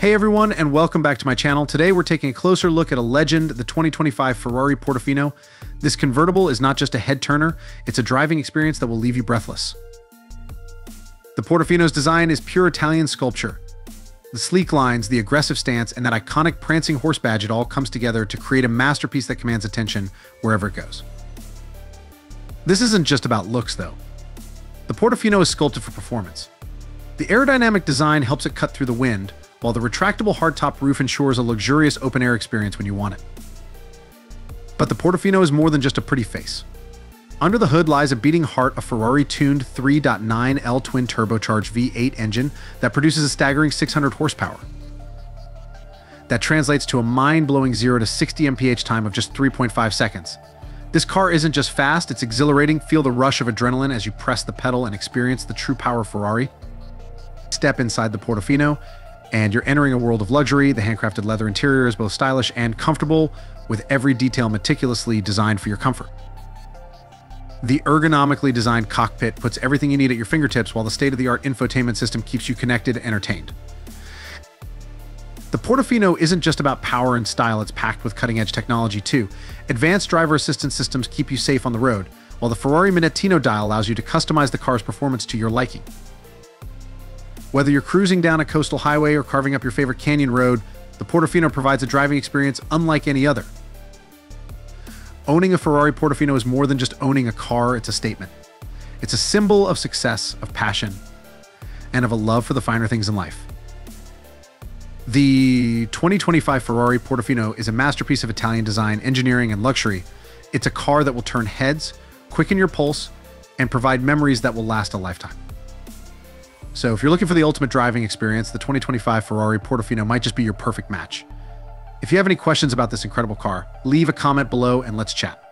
Hey everyone, and welcome back to my channel. Today we're taking a closer look at a legend, the 2025 Ferrari Portofino. This convertible is not just a head turner, it's a driving experience that will leave you breathless. The Portofino's design is pure Italian sculpture. The sleek lines, the aggressive stance, and that iconic prancing horse badge, it all comes together to create a masterpiece that commands attention wherever it goes. This isn't just about looks though. The Portofino is sculpted for performance. The aerodynamic design helps it cut through the wind, while the retractable hardtop roof ensures a luxurious open-air experience when you want it. But the Portofino is more than just a pretty face. Under the hood lies a beating heart, a Ferrari-tuned 3.9L twin turbocharged V8 engine that produces a staggering 600 horsepower. That translates to a mind-blowing 0 to 60 mph time of just 3.5 seconds. This car isn't just fast, it's exhilarating. Feel the rush of adrenaline as you press the pedal and experience the true power of Ferrari. Step inside the Portofino, and you're entering a world of luxury. The handcrafted leather interior is both stylish and comfortable, with every detail meticulously designed for your comfort. The ergonomically designed cockpit puts everything you need at your fingertips, while the state-of-the-art infotainment system keeps you connected and entertained. The Portofino isn't just about power and style, it's packed with cutting-edge technology too. Advanced driver assistance systems keep you safe on the road, while the Ferrari Minettino dial allows you to customize the car's performance to your liking. Whether you're cruising down a coastal highway or carving up your favorite canyon road, the Portofino provides a driving experience unlike any other. Owning a Ferrari Portofino is more than just owning a car, it's a statement. It's a symbol of success, of passion, and of a love for the finer things in life. The 2025 Ferrari Portofino is a masterpiece of Italian design, engineering, and luxury. It's a car that will turn heads, quicken your pulse, and provide memories that will last a lifetime. So if you're looking for the ultimate driving experience, the 2025 Ferrari Portofino might just be your perfect match. If you have any questions about this incredible car, leave a comment below and let's chat.